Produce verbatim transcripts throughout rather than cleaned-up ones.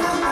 I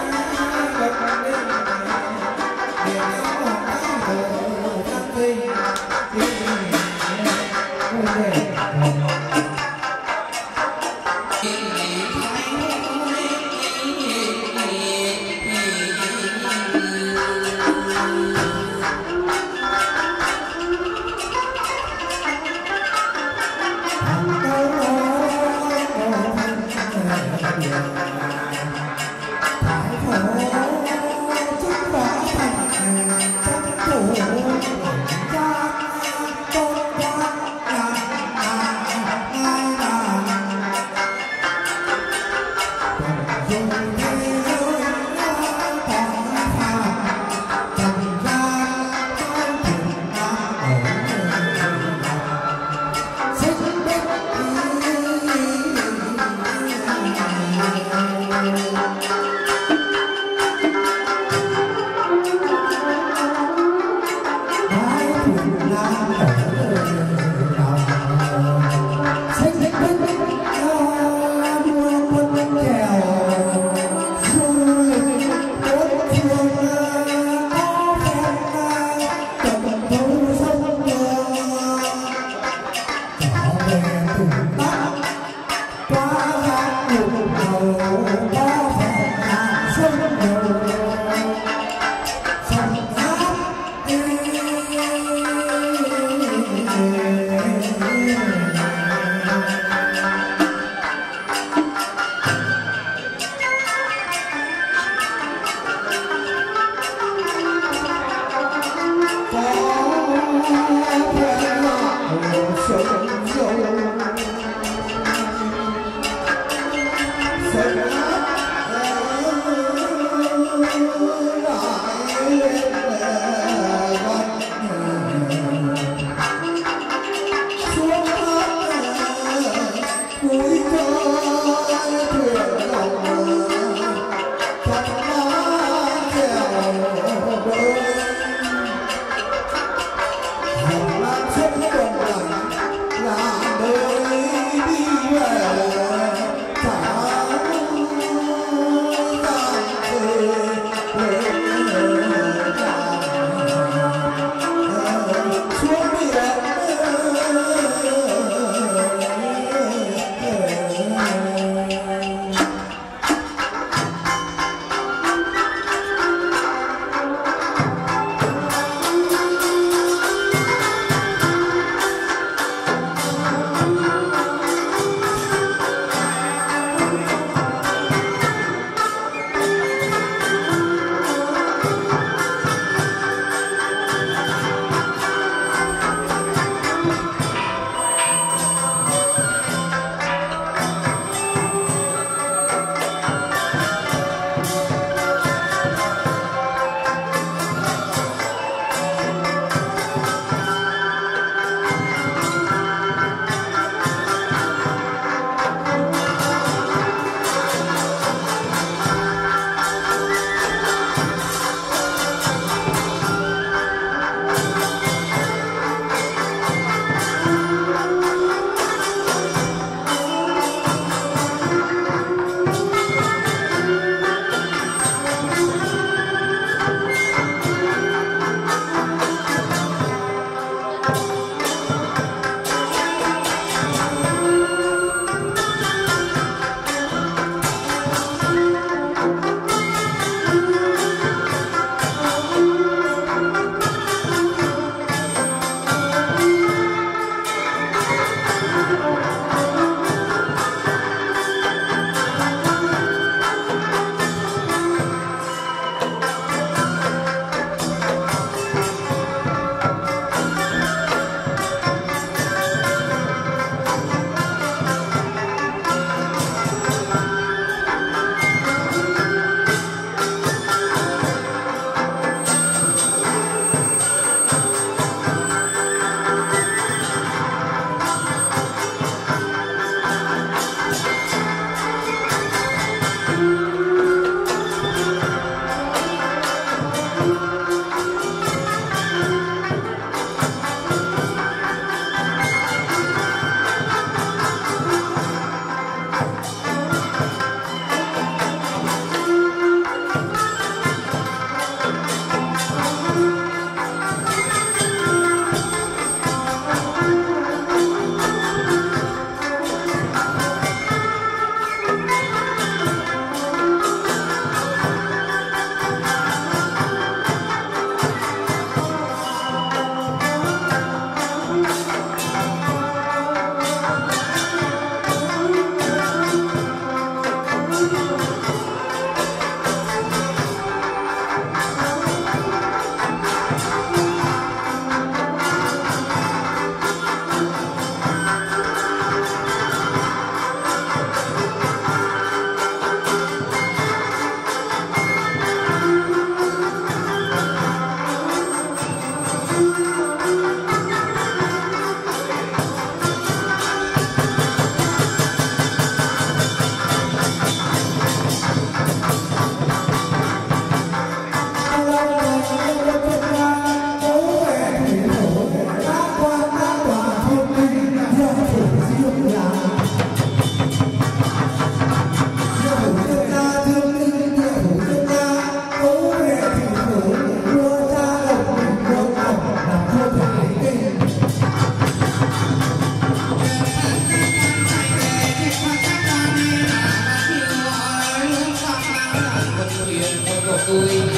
tiempo no fui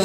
Oh,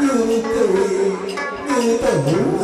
Như tử, như tử